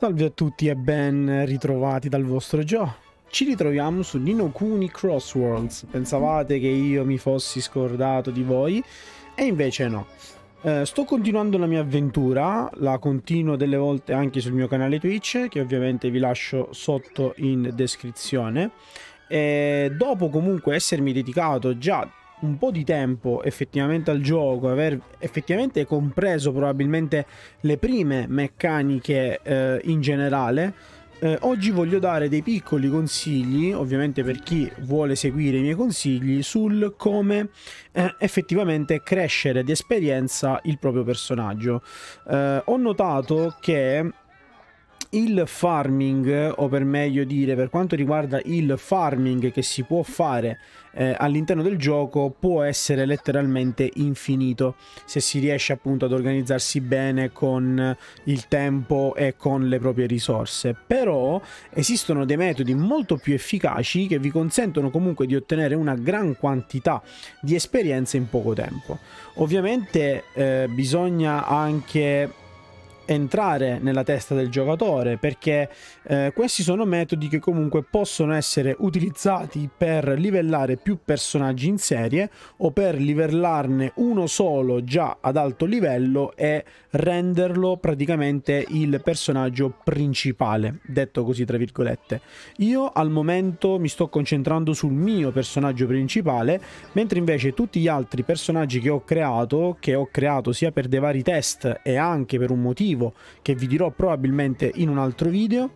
Salve a tutti e ben ritrovati dal vostro Gio. Ci ritroviamo su Ni no Kuni: Cross Worlds. Pensavate che io mi fossi scordato di voi e invece no. Sto continuando la mia avventura, la continuo delle volte anche sul mio canale Twitch, che ovviamente vi lascio sotto in descrizione. E dopo comunque essermi dedicato già un po' di tempo effettivamente al gioco, aver effettivamente compreso probabilmente le prime meccaniche in generale, oggi voglio dare dei piccoli consigli, ovviamente per chi vuole seguire i miei consigli, sul come effettivamente crescere di esperienza il proprio personaggio. Ho notato che il farming, o per meglio dire per quanto riguarda il farming che si può fare all'interno del gioco, può essere letteralmente infinito se si riesce appunto ad organizzarsi bene con il tempo e con le proprie risorse. Però esistono dei metodi molto più efficaci che vi consentono comunque di ottenere una gran quantità di esperienza in poco tempo. Ovviamente bisogna anche entrare nella testa del giocatore, perché questi sono metodi che comunque possono essere utilizzati per livellare più personaggi in serie o per livellarne uno solo già ad alto livello e renderlo praticamente il personaggio principale, detto così tra virgolette. Io al momento mi sto concentrando sul mio personaggio principale, mentre invece tutti gli altri personaggi che ho creato sia per dei vari test e anche per un motivo che vi dirò probabilmente in un altro video,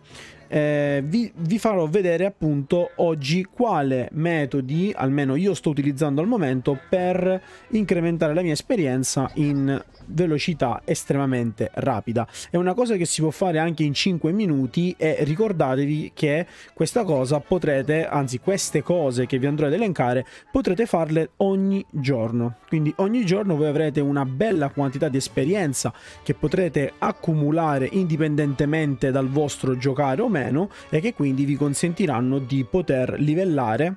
vi farò vedere appunto oggi quale metodi almeno io sto utilizzando al momento per incrementare la mia esperienza in velocità estremamente rapida. È una cosa che si può fare anche in 5 minuti e ricordatevi che questa cosa potrete, anzi queste cose che vi andrò ad elencare, potrete farle ogni giorno. Quindi ogni giorno voi avrete una bella quantità di esperienza che potrete accumulare indipendentemente dal vostro giocare o meno, e che quindi vi consentiranno di poter livellare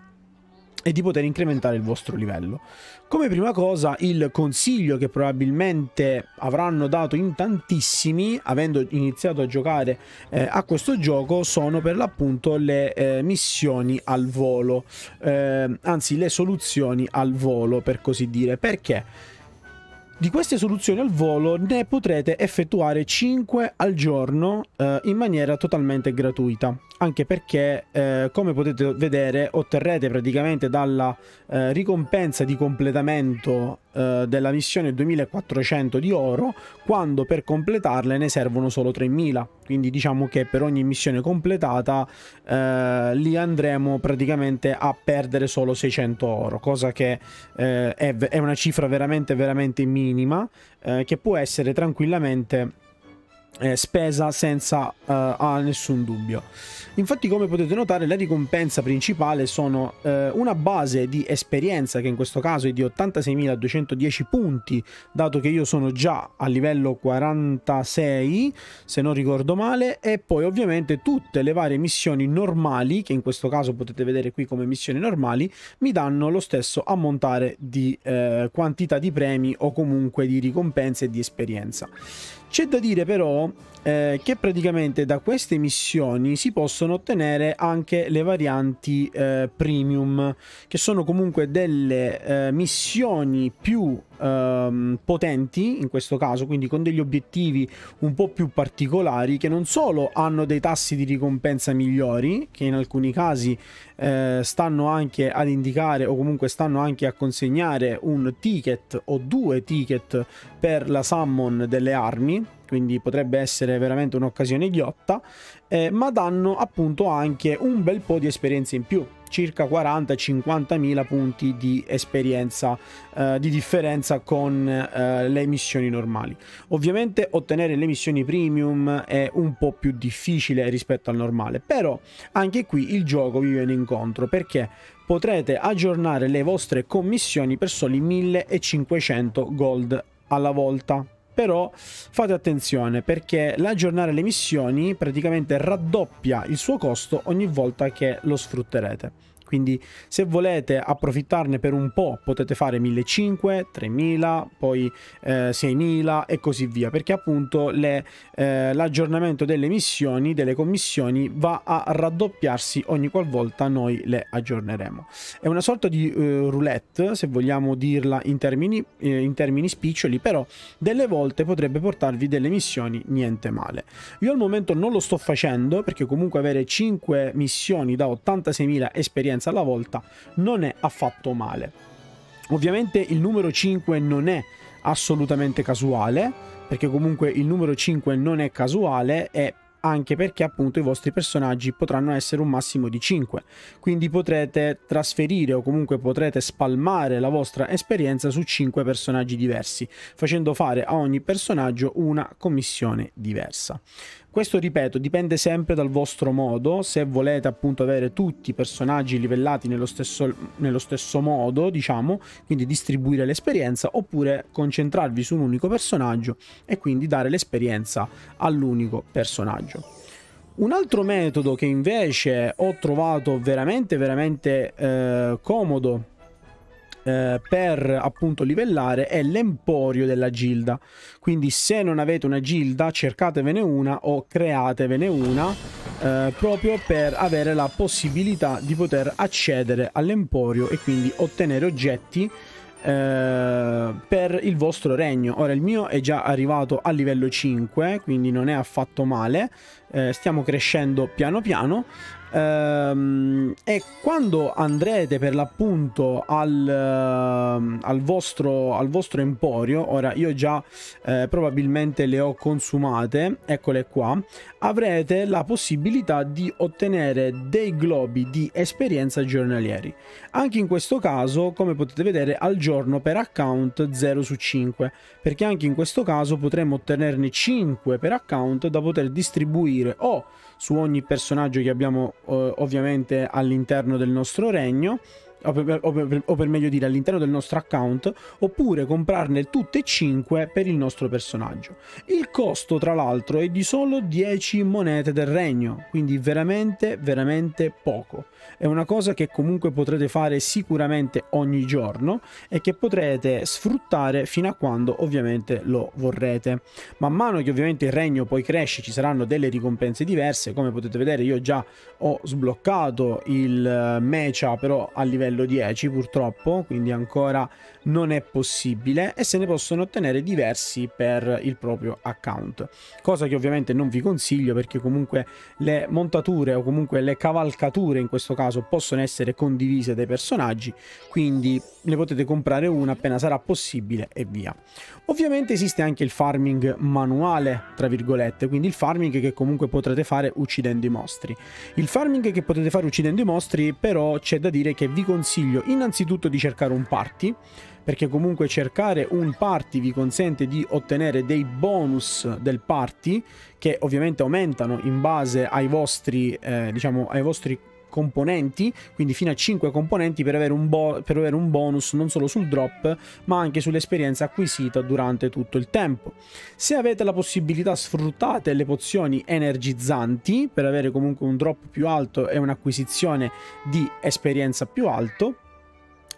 e di poter incrementare il vostro livello. Come prima cosa, il consiglio che probabilmente avranno dato in tantissimi avendo iniziato a giocare a questo gioco sono per l'appunto le missioni al volo, anzi le soluzioni al volo per così dire, perché di queste soluzioni al volo ne potrete effettuare 5 al giorno in maniera totalmente gratuita, anche perché come potete vedere otterrete praticamente dalla ricompensa di completamento della missione 2400 di oro, quando per completarle ne servono solo 3000. Quindi diciamo che per ogni missione completata li andremo praticamente a perdere solo 600 oro, cosa che è una cifra veramente minima, che può essere tranquillamente spesa senza nessun dubbio. Infatti, come potete notare, la ricompensa principale sono una base di esperienza, che in questo caso è di 86.210 punti, dato che io sono già a livello 46 se non ricordo male, e poi ovviamente tutte le varie missioni normali, che in questo caso potete vedere qui come missioni normali, mi danno lo stesso ammontare di quantità di premi o comunque di ricompense e di esperienza. C'è da dire però che praticamente da queste missioni si possono ottenere anche le varianti premium, che sono comunque delle missioni più potenti in questo caso, quindi con degli obiettivi un po' più particolari, che non solo hanno dei tassi di ricompensa migliori, che in alcuni casi stanno anche ad indicare o comunque stanno anche a consegnare un ticket o 2 ticket per la summon delle armi, quindi potrebbe essere veramente un'occasione ghiotta, ma danno appunto anche un bel po' di esperienza in più, circa 40-50.000 punti di esperienza di differenza con le missioni normali. Ovviamente ottenere le missioni premium è un po' più difficile rispetto al normale, però anche qui il gioco vi viene incontro, perché potrete aggiornare le vostre commissioni per soli 1500 gold alla volta. Però fate attenzione, perché l'aggiornare le missioni praticamente raddoppia il suo costo ogni volta che lo sfrutterete. Quindi se volete approfittarne per un po' potete fare 1500, 3000, poi 6000 e così via, perché appunto l'aggiornamento delle missioni, delle commissioni va a raddoppiarsi ogni qualvolta noi le aggiorneremo. È una sorta di roulette, se vogliamo dirla in termini spiccioli, però delle volte potrebbe portarvi delle missioni niente male. Io al momento non lo sto facendo perché comunque avere 5 missioni da 86.000 esperienze alla volta non è affatto male. Ovviamente il numero 5 non è assolutamente casuale, perché comunque il numero 5 non è casuale, e anche perché appunto i vostri personaggi potranno essere un massimo di 5, quindi potrete trasferire o comunque potrete spalmare la vostra esperienza su 5 personaggi diversi, facendo fare a ogni personaggio una commissione diversa. Questo, ripeto, dipende sempre dal vostro modo. Se volete appunto avere tutti i personaggi livellati nello stesso modo, diciamo, quindi distribuire l'esperienza, oppure concentrarvi su un unico personaggio e quindi dare l'esperienza all'unico personaggio. Un altro metodo che invece ho trovato veramente comodo per appunto livellare è l'emporio della gilda. Quindi se non avete una gilda, cercatevene una o createvene una proprio per avere la possibilità di poter accedere all'emporio e quindi ottenere oggetti per il vostro regno. Ora il mio è già arrivato a livello 5, quindi non è affatto male, stiamo crescendo piano piano, e quando andrete per l'appunto al vostro emporio, ora io già probabilmente le ho consumate, eccole qua, avrete la possibilità di ottenere dei globi di esperienza giornalieri. Anche in questo caso, come potete vedere, al giorno per account 0 su 5, perché anche in questo caso potremmo ottenerne 5 per account da poter distribuire o su ogni personaggio che abbiamo ovviamente all'interno del nostro regno, o per meglio dire all'interno del nostro account, oppure comprarne tutte e 5 per il nostro personaggio. Il costo tra l'altro è di solo 10 monete del regno, quindi veramente poco. È una cosa che comunque potrete fare sicuramente ogni giorno e che potrete sfruttare fino a quando ovviamente lo vorrete. Man mano che ovviamente il regno poi cresce ci saranno delle ricompense diverse, come potete vedere io già ho sbloccato il mecha però a livello 10 purtroppo, quindi ancora non è possibile, e se ne possono ottenere diversi per il proprio account, cosa che ovviamente non vi consiglio perché comunque le montature o comunque le cavalcature in questo caso possono essere condivise dai personaggi, quindi ne potete comprare una appena sarà possibile e via. Ovviamente esiste anche il farming manuale tra virgolette, quindi il farming che comunque potrete fare uccidendo i mostri. Il farming che potete fare uccidendo i mostri però c'è da dire che vi consiglio innanzitutto di cercare un party, perché comunque cercare un party vi consente di ottenere dei bonus del party che ovviamente aumentano in base ai vostri ai vostri componenti, quindi fino a 5 componenti per avere un bonus non solo sul drop ma anche sull'esperienza acquisita durante tutto il tempo. Se avete la possibilità sfruttate le pozioni energizzanti per avere comunque un drop più alto e un'acquisizione di esperienza più alto.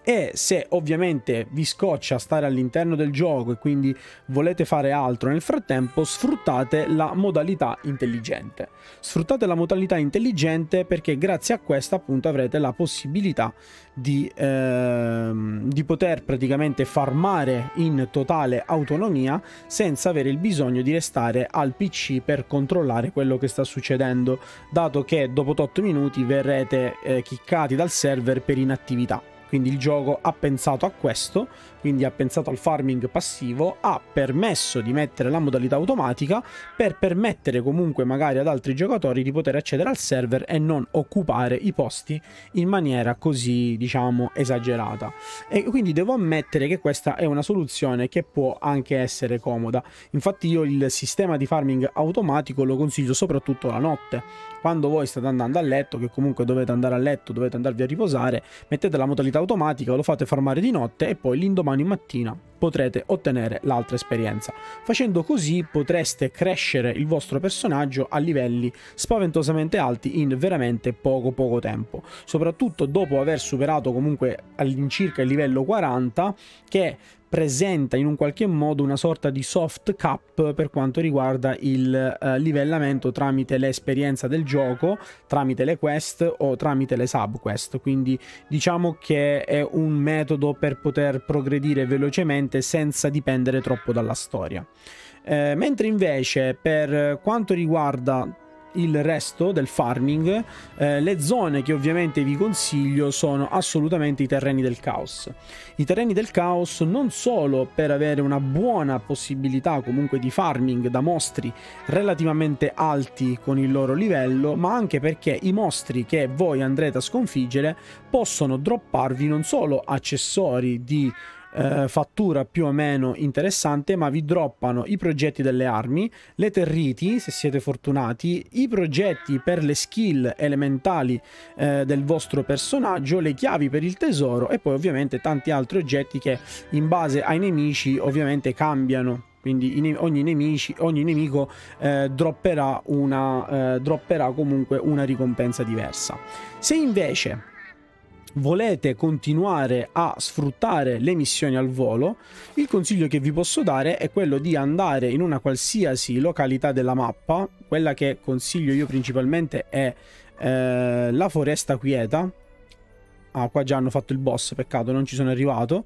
E se ovviamente vi scoccia stare all'interno del gioco e quindi volete fare altro nel frattempo, sfruttate la modalità intelligente. Sfruttate la modalità intelligente perché grazie a questa appunto avrete la possibilità di poter praticamente farmare in totale autonomia senza avere il bisogno di restare al PC per controllare quello che sta succedendo, dato che dopo 8 minuti verrete kickati dal server per inattività. Quindi il gioco ha pensato a questo, quindi ha pensato al farming passivo, ha permesso di mettere la modalità automatica per permettere comunque magari ad altri giocatori di poter accedere al server e non occupare i posti in maniera così, diciamo, esagerata. E quindi devo ammettere che questa è una soluzione che può anche essere comoda. Infatti io il sistema di farming automatico lo consiglio soprattutto la notte, quando voi state andando a letto, che comunque dovete andare a letto, dovete andarvi a riposare, mettete la modalità modalità automatica, lo fate farmare di notte e poi l'indomani mattina potrete ottenere l'altra esperienza. Facendo così potreste crescere il vostro personaggio a livelli spaventosamente alti in veramente poco tempo, soprattutto dopo aver superato comunque all'incirca il livello 40, che presenta in un qualche modo una sorta di soft cap per quanto riguarda il livellamento tramite l'esperienza del gioco, tramite le quest o tramite le sub quest. Quindi diciamo che è un metodo per poter progredire velocemente senza dipendere troppo dalla storia, mentre invece per quanto riguarda il resto del farming, le zone che ovviamente vi consiglio sono assolutamente i terreni del caos. I terreni del caos non solo per avere una buona possibilità comunque di farming da mostri relativamente alti con il loro livello, ma anche perché i mostri che voi andrete a sconfiggere possono dropparvi non solo accessori di fattura più o meno interessante, ma vi droppano i progetti delle armi, le territi se siete fortunati, i progetti per le skill elementali del vostro personaggio, le chiavi per il tesoro e poi ovviamente tanti altri oggetti che in base ai nemici ovviamente cambiano. Quindi ogni nemico dropperà comunque una ricompensa diversa. Se invece volete continuare a sfruttare le missioni al volo, il consiglio che vi posso dare è quello di andare in una qualsiasi località della mappa. Quella che consiglio io principalmente è la foresta quieta. Ah, qua già hanno fatto il boss, peccato non ci sono arrivato,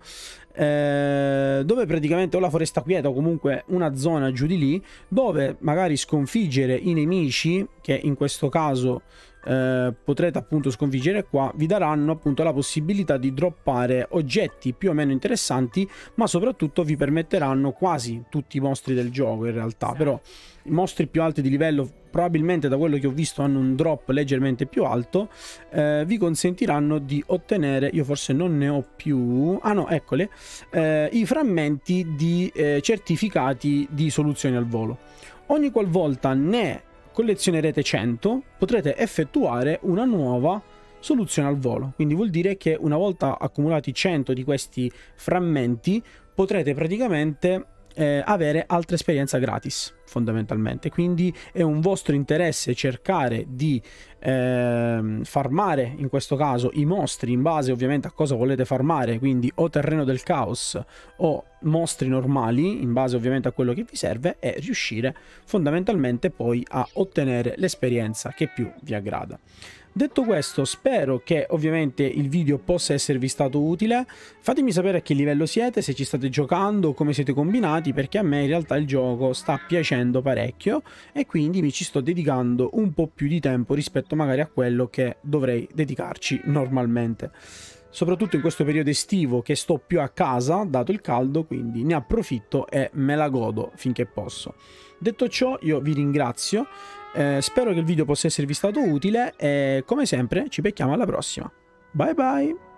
dove praticamente ho la foresta quieta o comunque una zona giù di lì dove magari sconfiggere i nemici, che in questo caso potrete appunto sconfiggere qua, vi daranno appunto la possibilità di droppare oggetti più o meno interessanti, ma soprattutto vi permetteranno quasi tutti i mostri del gioco in realtà, però i mostri più alti di livello probabilmente da quello che ho visto hanno un drop leggermente più alto, vi consentiranno di ottenere, io forse non ne ho più, ah no eccole, i frammenti di certificati di soluzioni al volo. Ogni qualvolta ne collezionerete 100 potrete effettuare una nuova soluzione al volo, quindi vuol dire che una volta accumulati 100 di questi frammenti potrete praticamente avere altra esperienza gratis fondamentalmente. Quindi è un vostro interesse cercare di farmare in questo caso i mostri in base ovviamente a cosa volete farmare, quindi o terreno del caos o mostri normali in base ovviamente a quello che vi serve, e riuscire fondamentalmente poi a ottenere l'esperienza che più vi aggrada. Detto questo, spero che ovviamente il video possa esservi stato utile. Fatemi sapere a che livello siete, se ci state giocando, come siete combinati, perché a me in realtà il gioco sta piacendo parecchio e quindi mi ci sto dedicando un po' più di tempo rispetto magari a quello che dovrei dedicarci normalmente. Soprattutto in questo periodo estivo che sto più a casa, dato il caldo, quindi ne approfitto e me la godo finché posso. Detto ciò, io vi ringrazio. Spero che il video possa esservi stato utile e come sempre ci becchiamo alla prossima. Bye bye!